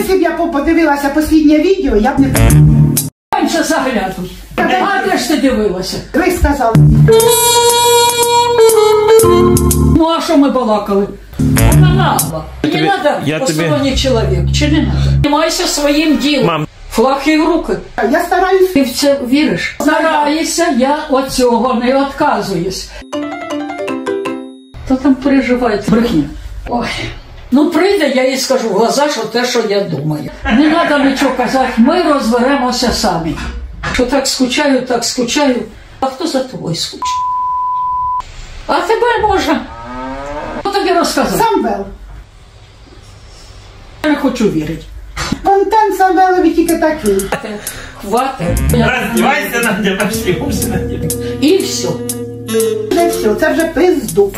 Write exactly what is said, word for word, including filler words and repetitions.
Если б я подивилася останнє відео, я б не... Раньше загляду. А де ж ти дивилася? Крис сказав. Ну а що ми балакали? Вона нагла. Не надо посторонній чоловік. Чи не надо? Займайся своїм ділом. Мам. Флахи в руки. Я стараюсь. Ти в це віриш? Стараюся, я от цього не відказуюсь. Хто там переживає? Брехня. Ой. Ну прийде, я їй скажу в глаза, що те, що я думаю. Не треба нічого казати, ми розберемося самі. Що так скучаю, так скучаю. А хто за тобою скучає? А тебе може. Хто тобі розказав? Самвел. Я не хочу вірити. Контент Самвелові тільки такий. Хватить. Роздівайся, Надя, пошли. І все. Це все, це вже пизду.